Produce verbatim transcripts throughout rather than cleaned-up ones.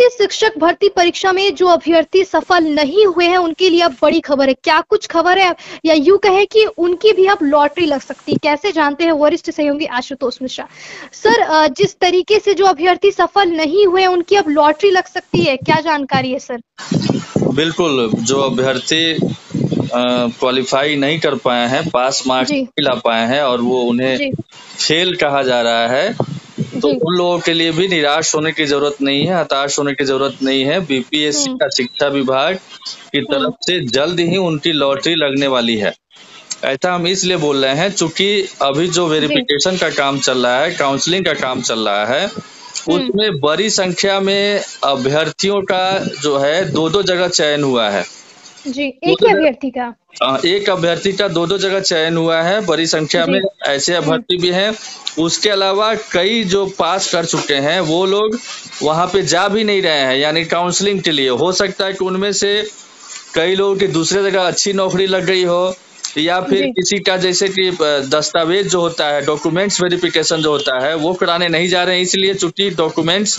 BPSC शिक्षक भर्ती परीक्षा में जो अभ्यर्थी सफल नहीं हुए हैं उनके लिए अब बड़ी खबर है। क्या कुछ खबर है, या यूं कहें कि उनकी भी अब लॉटरी लग सकती है। कैसे जानते हैं वरिष्ठ सहयोगी आशुतोष मिश्रा। सर, जिस तरीके से जो अभ्यर्थी सफल नहीं हुए उनकी अब लॉटरी लग सकती है, क्या जानकारी है सर। बिल्कुल, जो अभ्यर्थी क्वालिफाई नहीं कर पाए हैं, पास मार्क्स नहीं ला पाए हैं और वो उन्हें फेल कहा जा रहा है, तो उन लोगों के लिए भी निराश होने की जरूरत नहीं है, हताश होने की जरूरत नहीं है। बीपीएससी का शिक्षा विभाग की तरफ से जल्द ही उनकी लॉटरी लगने वाली है। ऐसा हम इसलिए बोल रहे हैं चूंकि अभी जो वेरिफिकेशन का काम चल रहा है, काउंसलिंग का काम चल रहा है, उसमें बड़ी संख्या में अभ्यर्थियों का जो है दो दो जगह चयन हुआ है जी। एक अभ्यर्थी का एक अभ्यर्थी का दो दो जगह चयन हुआ है। बड़ी संख्या में ऐसे अभ्यर्थी भी हैं। उसके अलावा कई जो पास कर चुके हैं वो लोग वहां पे जा भी नहीं रहे हैं, यानी काउंसलिंग के लिए। हो सकता है कि उनमें से कई लोगों की दूसरे जगह अच्छी नौकरी लग गई हो, या फिर किसी का जैसे कि दस्तावेज जो होता है, डॉक्यूमेंट्स वेरिफिकेशन जो होता है वो कराने नहीं जा रहे हैं, इसलिए चूंकि डॉक्यूमेंट्स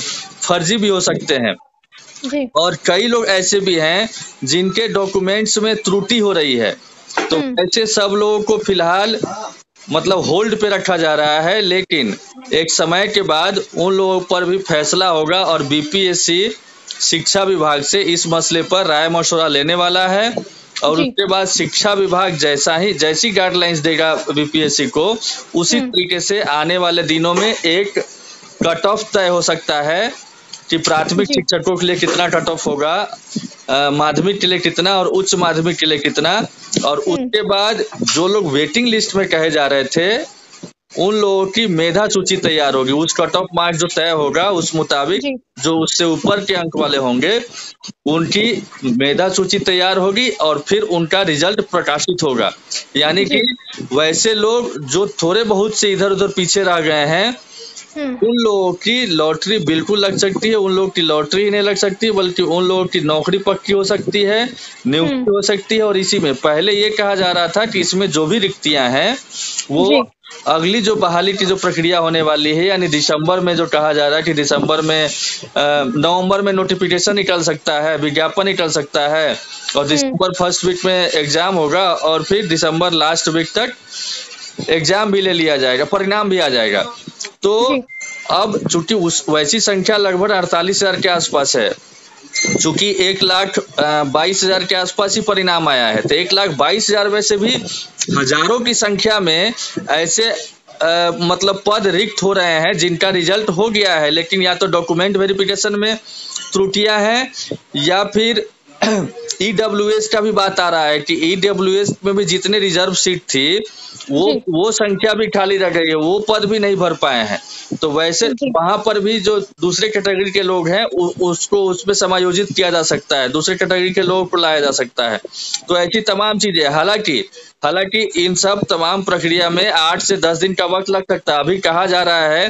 फर्जी भी हो सकते हैं। और कई लोग ऐसे भी हैं जिनके डॉक्यूमेंट्स में त्रुटि हो रही है। तो ऐसे सब लोगों को फिलहाल मतलब होल्ड पे रखा जा रहा है, लेकिन एक समय के बाद उन लोगों पर भी फैसला होगा और बीपीएससी शिक्षा विभाग से इस मसले पर राय मशवरा लेने वाला है। और उसके बाद शिक्षा विभाग जैसा ही जैसी गाइडलाइंस देगा बीपीएससी को, उसी तरीके से आने वाले दिनों में एक कट ऑफ तय हो सकता है कि प्राथमिक शिक्षकों के लिए कितना कट ऑफ होगा, माध्यमिक के लिए कितना और उच्च माध्यमिक के लिए कितना। और उसके बाद जो लोग वेटिंग लिस्ट में कहे जा रहे थे उन लोगों की मेधा सूची तैयार होगी। उस कट ऑफ मार्क जो तय होगा उस मुताबिक जो उससे ऊपर के अंक वाले होंगे उनकी मेधा सूची तैयार होगी और फिर उनका रिजल्ट प्रकाशित होगा। यानी कि वैसे लोग जो थोड़े बहुत से इधर उधर पीछे रह गए हैं उन लोगों की लॉटरी बिल्कुल लग सकती है। उन लोगों की लॉटरी ही नहीं लग सकती बल्कि उन लोगों की नौकरी पक्की हो सकती है, नियुक्ति हो सकती है। और इसी में पहले ये कहा जा रहा था कि इसमें जो भी रिक्तियां हैं वो अगली जो बहाली की जो प्रक्रिया होने वाली है, यानी दिसंबर में जो कहा जा रहा है कि दिसंबर में नवंबर में नोटिफिकेशन निकल सकता है, विज्ञापन निकल सकता है और दिसंबर फर्स्ट वीक में एग्जाम होगा और फिर दिसंबर लास्ट वीक तक एग्जाम भी ले लिया जाएगा, परिणाम भी आ जाएगा। तो अब चूंकि उस वैसी संख्या लगभग अड़तालीस हजार के आसपास है, चूंकि एक लाख बाईस हजार के आसपास ही परिणाम आया है, तो एक लाख बाईस हजार में से भी हजारों की संख्या में ऐसे आ, मतलब पद रिक्त हो रहे हैं जिनका रिजल्ट हो गया है, लेकिन या तो डॉक्यूमेंट वेरिफिकेशन में त्रुटियां हैं या फिर ईडब्ल्यूएस का भी बात आ रहा है कि ईडब्ल्यूएस में भी जितने रिजर्व सीट थी वो वो संख्या भी खाली रह गई है, वो पद भी नहीं भर पाए हैं। तो वैसे वहां पर भी जो दूसरे कैटेगरी के लोग हैं उ, उसको उसमें समायोजित किया जा सकता है, दूसरे कैटेगरी के लोगों को लाया जा सकता है। तो ऐसी तमाम चीजें, हालांकि हालांकि इन सब तमाम प्रक्रिया में आठ से दस दिन का वक्त लग सकता है। अभी कहा जा रहा है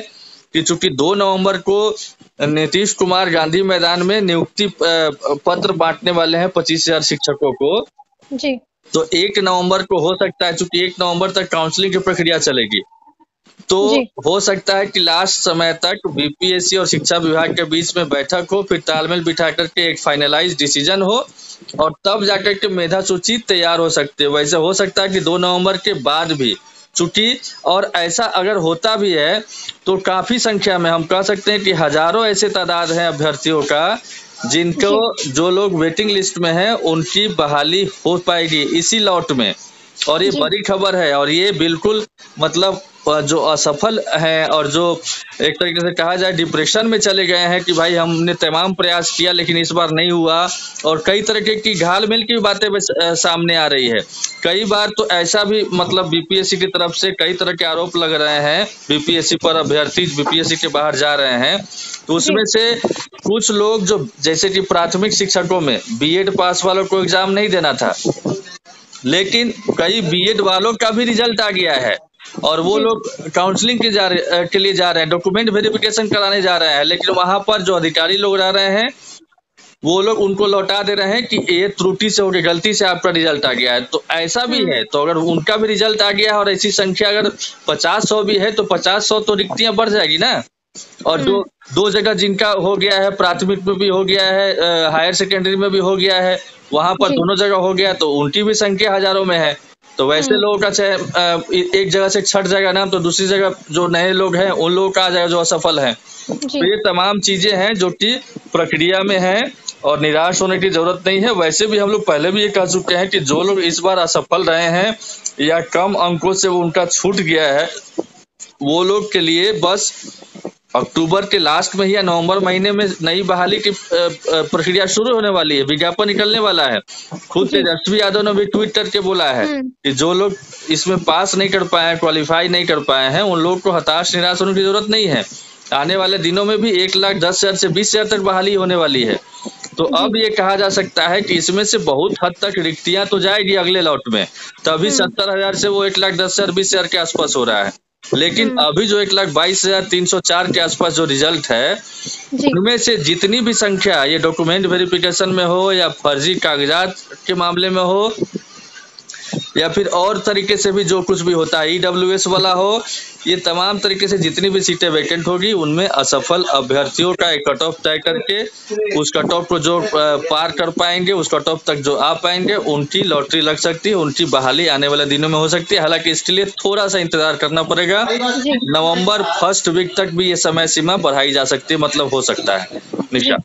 कि चूंकि दो नवंबर को नीतीश कुमार गांधी मैदान में नियुक्ति पत्र बांटने वाले हैं पच्चीस हजार शिक्षकों को जी। तो एक नवंबर को हो सकता है, चूंकि एक नवंबर तक काउंसलिंग की प्रक्रिया चलेगी, तो हो सकता है कि लास्ट समय तक बीपीएससी और शिक्षा विभाग के बीच में बैठक हो, फिर तालमेल बिठा करके एक फाइनलाइज डिसीजन हो और तब जाकर के मेधा सूची तैयार हो सकती है। वैसे हो सकता है कि दो नवंबर के बाद भी चूंकि, और ऐसा अगर होता भी है तो काफी संख्या में हम कह सकते हैं कि हजारों ऐसे तादाद हैं अभ्यर्थियों का जिनको जो लोग वेटिंग लिस्ट में हैं उनकी बहाली हो पाएगी इसी लॉट में। और ये बड़ी खबर है और ये बिल्कुल मतलब जो असफल हैं और जो एक तरीके से कहा जाए डिप्रेशन में चले गए हैं कि भाई हमने तमाम प्रयास किया लेकिन इस बार नहीं हुआ, और कई तरह की घालमेल की बातें सामने आ रही है। कई बार तो ऐसा भी मतलब बीपीएससी की तरफ से कई तरह के आरोप लग रहे हैं बीपीएससी पर, अभ्यर्थी बीपीएससी के बाहर जा रहे हैं। तो उसमें से कुछ लोग जो जैसे कि प्राथमिक शिक्षकों में बीएड पास वालों को एग्जाम नहीं देना था, लेकिन कई बीएड वालों का भी रिजल्ट आ गया है और वो लोग काउंसलिंग के जा रहे के लिए जा रहे हैं, डॉक्यूमेंट वेरिफिकेशन कराने जा रहे हैं, लेकिन वहां पर जो अधिकारी लोग रह रहे हैं वो लोग उनको लौटा दे रहे हैं कि ये त्रुटि से हो गई, गलती से आपका रिजल्ट आ गया है। तो ऐसा भी है, तो अगर उनका भी रिजल्ट आ गया है और ऐसी संख्या अगर पचास सौ भी है तो पचास सौ तो रिक्तियां बढ़ जाएगी ना। और दो दो जगह जिनका हो गया है, प्राथमिक में भी हो गया है, हायर सेकेंडरी में भी हो गया है, वहां पर दोनों जगह हो गया, तो उनकी भी संख्या हजारों में है। तो वैसे लोगों का चाहे एक जगह से छठ जाएगा नाम, तो दूसरी जगह जो नए लोग हैं उन लोगों का आ जाएगा जो असफल है। तो ये तमाम चीजें हैं जो कि प्रक्रिया में है और निराश होने की जरूरत नहीं है। वैसे भी हम लोग पहले भी ये कह चुके हैं कि जो लोग इस बार असफल रहे हैं या कम अंकों से उनका छूट गया है, वो लोग के लिए बस अक्टूबर के लास्ट में या नवंबर महीने में नई बहाली की प्रक्रिया शुरू होने वाली है, विज्ञापन निकलने वाला है। खुद तेजस्वी यादव ने भी ट्वीट करके बोला है कि जो लोग इसमें पास नहीं कर पाए, क्वालिफाई नहीं कर पाए हैं, उन लोग को हताश निराश होने की जरूरत नहीं है। आने वाले दिनों में भी एक लाख दस हजार से बीस हजार तक बहाली होने वाली है। तो अब ये कहा जा सकता है कि इसमें से बहुत हद तक रिक्तियां तो जाएगी अगले लॉट में, तभी सत्तर हजार से वो एक लाख दस हजार बीस हजार के आसपास हो रहा है। लेकिन अभी जो एक लाख बाईस हजार तीन सौ चार के आसपास जो रिजल्ट है, उनमें से जितनी भी संख्या ये डॉक्यूमेंट वेरिफिकेशन में हो या फर्जी कागजात के मामले में हो या फिर और तरीके से भी जो कुछ भी होता है, ईडब्ल्यूएस वाला हो, ये तमाम तरीके से जितनी भी सीटें वैकेंट होगी, उनमें असफल अभ्यर्थियों का एक कट ऑफ तय करके उस कट ऑफ को जो पार कर पाएंगे, उस कट ऑफ तक जो आ पाएंगे, उनकी लॉटरी लग सकती है, उनकी बहाली आने वाले दिनों में हो सकती है। हालांकि इसके लिए थोड़ा सा इंतजार करना पड़ेगा, नवम्बर फर्स्ट वीक तक भी ये समय सीमा बढ़ाई जा सकती है, मतलब हो सकता है। निशा,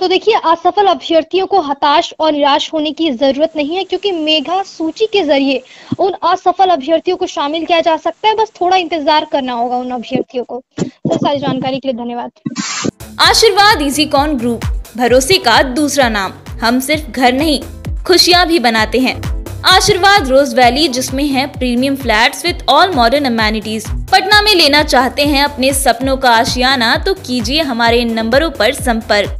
तो देखिए, असफल अभ्यर्थियों को हताश और निराश होने की जरूरत नहीं है, क्योंकि मेघा सूची के जरिए उन असफल अभ्यर्थियों को शामिल किया जा सकता है, बस थोड़ा इंतजार करना होगा उन अभ्यर्थियों को। तो सारी जानकारी के लिए धन्यवाद। आशीर्वाद इजीकॉन ग्रुप, भरोसे का दूसरा नाम। हम सिर्फ घर नहीं, खुशियाँ भी बनाते हैं। आशीर्वाद रोज वैली, जिसमें है premium flats with all modern amenities. Patna में लेना चाहते हैं अपने सपनों का आशियाना, तो कीजिए हमारे इन नंबरों पर संपर्क।